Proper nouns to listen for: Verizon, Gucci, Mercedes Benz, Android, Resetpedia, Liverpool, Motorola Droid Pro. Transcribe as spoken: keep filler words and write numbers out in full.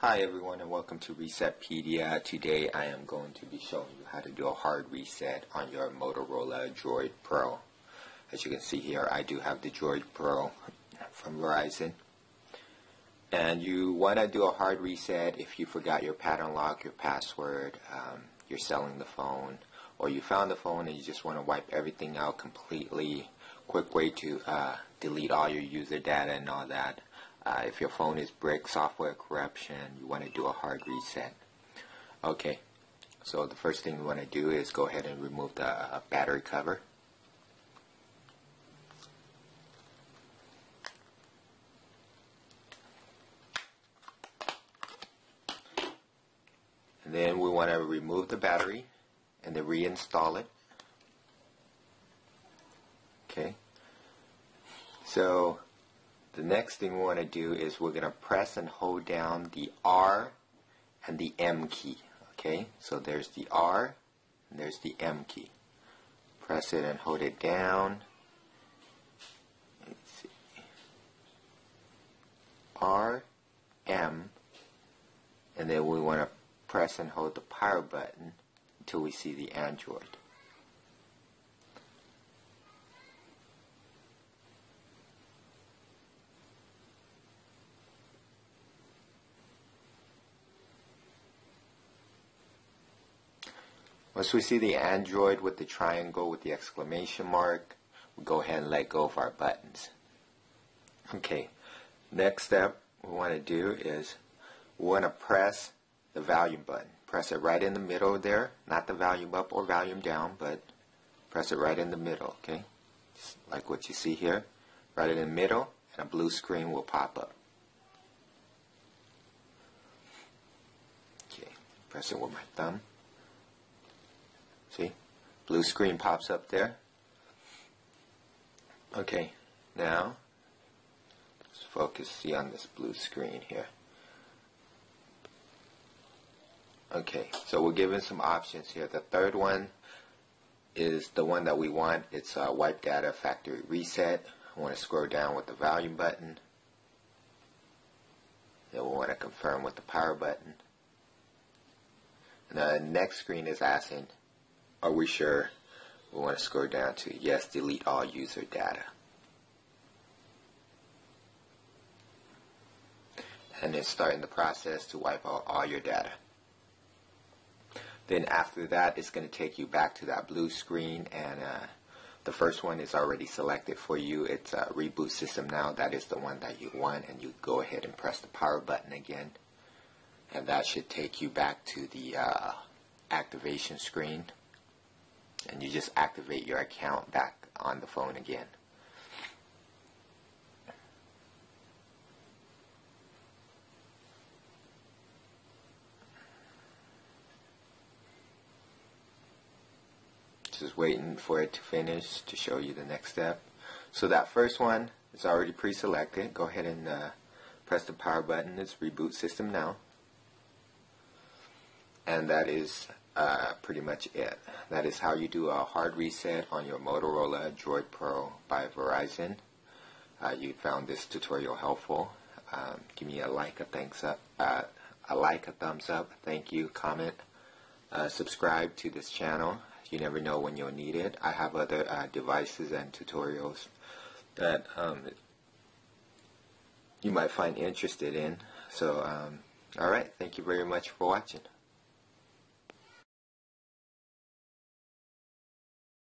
Hi everyone and welcome to Resetpedia. Today I am going to be showing you how to do a hard reset on your Motorola Droid Pro. As you can see here, I do have the Droid Pro from Verizon. And you want to do a hard reset if you forgot your pattern lock, your password, um, you're selling the phone, or you found the phone and you just want to wipe everything out completely. Quick way to uh, delete all your user data and all that. Uh, if your phone is brick, software corruption, you want to do a hard reset. Okay, so the first thing you want to do is go ahead and remove the uh, battery cover. And then we want to remove the battery and then reinstall it. Okay, so the next thing we want to do is we're going to press and hold down the R and the M key. Okay, so there's the R and there's the M key. Press it and hold it down. Let's see. R, M, and then we want to press and hold the power button until we see the Android. Once we see the Android with the triangle with the exclamation mark, we go ahead and let go of our buttons. Okay, next step we want to do is we want to press the volume button. Press it right in the middle there, not the volume up or volume down, but press it right in the middle, okay? Just like what you see here, right in the middle, and a blue screen will pop up. Okay, press it with my thumb. See? Blue screen pops up there. Okay, now let's focus, see, on this blue screen here. Okay, so we're given some options here. The third one is the one that we want. It's uh, wipe data factory reset. I want to scroll down with the volume button. Then we want to confirm with the power button. And the next screen is asking, are we sure? We want to scroll down to yes, delete all user data. And then starting the process to wipe out all your data. Then after that, it's going to take you back to that blue screen, and uh, the first one is already selected for you. It's uh, reboot system now. That is the one that you want, and you go ahead and press the power button again. And that should take you back to the uh, activation screen. And you just activate your account back on the phone again. Just waiting for it to finish to show you the next step. So that first one is already pre-selected. Go ahead and uh, press the power button. It's reboot system now. And that is Uh, pretty much it. That is how you do a hard reset on your Motorola Droid Pro by Verizon. Uh, you found this tutorial helpful. Um, give me a like, a thanks up, uh, a like, a thumbs up. Thank you. Comment. Uh, subscribe to this channel. You never know when you'll need it. I have other uh, devices and tutorials that um, you might find interested in. So, um, all right. Thank you very much for watching.